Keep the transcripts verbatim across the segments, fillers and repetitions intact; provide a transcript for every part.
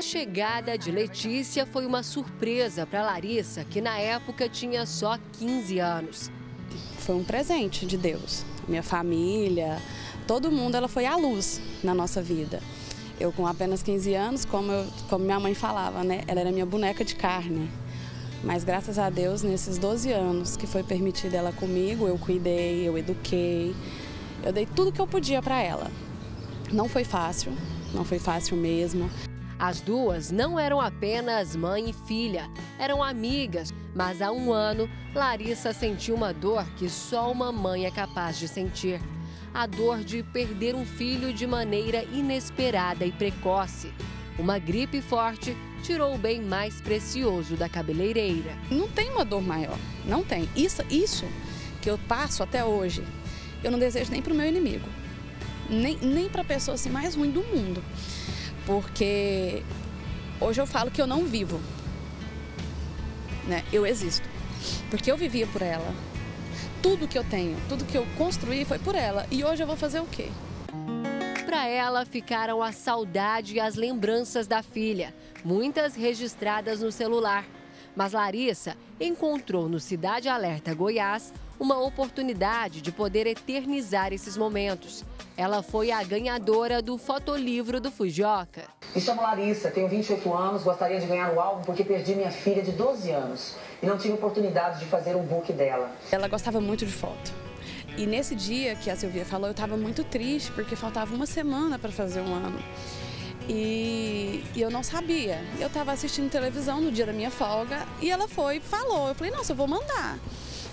A chegada de Letícia foi uma surpresa para Larissa, que na época tinha só quinze anos. Foi um presente de Deus. Minha família, todo mundo, ela foi a luz na nossa vida. Eu com apenas quinze anos, como, eu, como minha mãe falava, né? Ela era minha boneca de carne. Mas graças a Deus, nesses doze anos que foi permitida ela comigo, eu cuidei, eu eduquei, eu dei tudo que eu podia para ela. Não foi fácil, não foi fácil mesmo. As duas não eram apenas mãe e filha, eram amigas, mas há um ano Larissa sentiu uma dor que só uma mãe é capaz de sentir. A dor de perder um filho de maneira inesperada e precoce. Uma gripe forte tirou o bem mais precioso da cabeleireira. Não tem uma dor maior, não tem. Isso, isso que eu passo até hoje, eu não desejo nem para o meu inimigo, nem, nem para a pessoa assim, mais ruim do mundo. Porque hoje eu falo que eu não vivo, né? Eu existo, porque eu vivia por ela. Tudo que eu tenho, tudo que eu construí foi por ela. E hoje eu vou fazer o quê? Para ela ficaram a saudade e as lembranças da filha, muitas registradas no celular. Mas Larissa encontrou no Cidade Alerta Goiás uma oportunidade de poder eternizar esses momentos. Ela foi a ganhadora do fotolivro do Fujioka. Me chamo Larissa, tenho vinte e oito anos, gostaria de ganhar o álbum porque perdi minha filha de doze anos e não tive oportunidade de fazer um book dela. Ela gostava muito de foto. E nesse dia que a Silvia falou, eu estava muito triste porque faltava uma semana para fazer um ano. E, e eu não sabia. Eu estava assistindo televisão no dia da minha folga e ela foi e falou. Eu falei, nossa, eu vou mandar.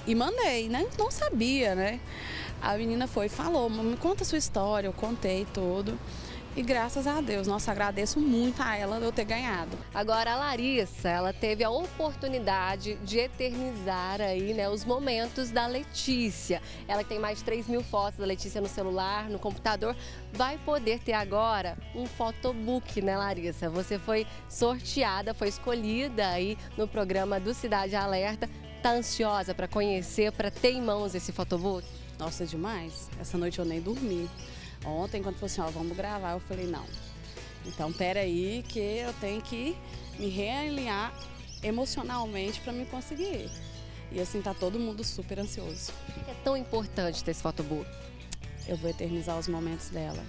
E mandei, né? Não sabia, né? A menina foi e falou, me conta a sua história, eu contei tudo. E graças a Deus, nossa, agradeço muito a ela eu ter ganhado. Agora a Larissa, ela teve a oportunidade de eternizar aí, né, os momentos da Letícia. Ela tem mais de três mil fotos da Letícia no celular, no computador. Vai poder ter agora um fotobook, né, Larissa? Você foi sorteada, foi escolhida aí no programa do Cidade Alerta. Tá ansiosa para conhecer, para ter em mãos esse fotobook? Nossa, é demais. Essa noite eu nem dormi. Ontem, quando falou assim, ó, vamos gravar, eu falei, não. Então, peraí, que eu tenho que me realinhar emocionalmente para me conseguir. E assim, tá todo mundo super ansioso. É tão importante ter esse fotobook. Eu vou eternizar os momentos dela.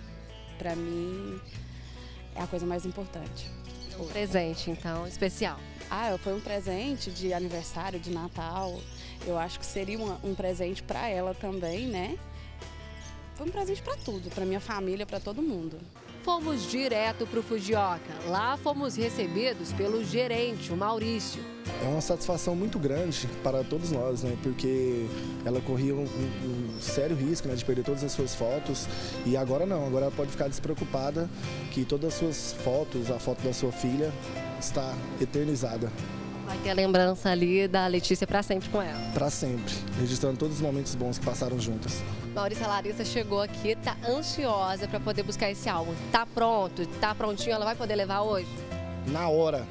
Para mim, é a coisa mais importante. Um presente, então, especial. Ah, foi um presente de aniversário, de Natal. Eu acho que seria uma, um presente para ela também, né? Foi um presente para tudo, para minha família, para todo mundo. Fomos direto para o Fujioka. Lá fomos recebidos pelo gerente, o Maurício. É uma satisfação muito grande para todos nós, né? Porque ela corria um, um, um sério risco, né, de perder todas as suas fotos. E agora não, agora ela pode ficar despreocupada que todas as suas fotos, a foto da sua filha, está eternizada. Vai ter a lembrança ali da Letícia para sempre com ela. Para sempre, registrando todos os momentos bons que passaram juntas. Maurício, a Larissa chegou aqui, tá ansiosa para poder buscar esse álbum. Tá pronto, tá prontinho, ela vai poder levar hoje? Na hora,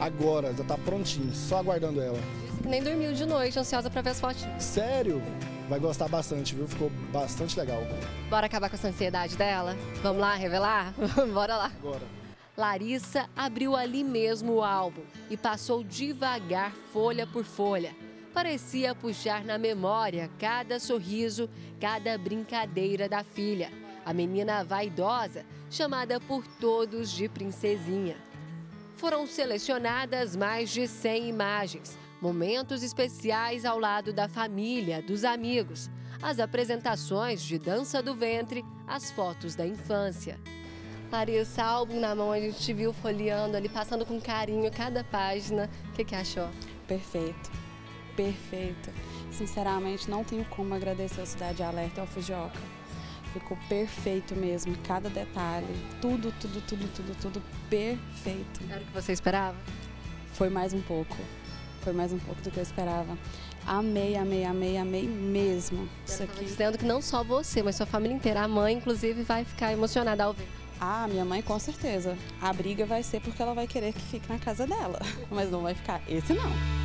agora, já tá prontinho, só aguardando ela. Nem dormiu de noite, ansiosa para ver as fotinhas. Sério? Vai gostar bastante, viu? Ficou bastante legal. Bora acabar com essa ansiedade dela? Vamos lá, revelar? Bora lá. Bora. Larissa abriu ali mesmo o álbum e passou devagar, folha por folha. Parecia puxar na memória cada sorriso, cada brincadeira da filha. A menina vaidosa, chamada por todos de princesinha. Foram selecionadas mais de cem imagens, momentos especiais ao lado da família, dos amigos, as apresentações de dança do ventre, as fotos da infância. Larissa, álbum na mão, a gente te viu folheando ali, passando com carinho cada página. O que, que achou? Perfeito, perfeito. Sinceramente, não tenho como agradecer ao Cidade Alerta e ao Fujioka. Ficou perfeito mesmo, cada detalhe, tudo, tudo, tudo, tudo, tudo perfeito. Era o que você esperava? Foi mais um pouco, foi mais um pouco do que eu esperava. Amei, amei, amei, amei mesmo. Isso aqui. Dizendo que não só você, mas sua família inteira, a mãe, inclusive, vai ficar emocionada ao ver. Ah, minha mãe com certeza. A briga vai ser porque ela vai querer que fique na casa dela, mas não vai ficar esse não.